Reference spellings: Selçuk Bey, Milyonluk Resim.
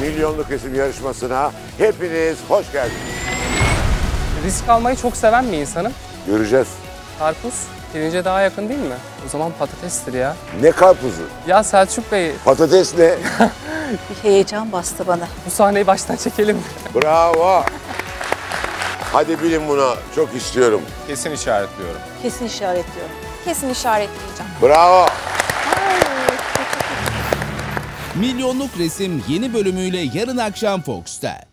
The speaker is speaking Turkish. Milyonluk Resim yarışmasına hepiniz hoş geldiniz. Risk almayı çok seven bir insanım. Göreceğiz. Karpuz pirince daha yakın değil mi? O zaman patatestir ya. Ne karpuzu? Ya Selçuk Bey. Patates ne? Bir heyecan bastı bana. Bu sahneyi baştan çekelim. Bravo. Hadi bilin bunu. Çok istiyorum. Kesin işaretliyorum. Kesin işaretliyorum. Kesin işaretleyeceğim. Bravo. Milyonluk Resim yeni bölümüyle yarın akşam Fox'ta.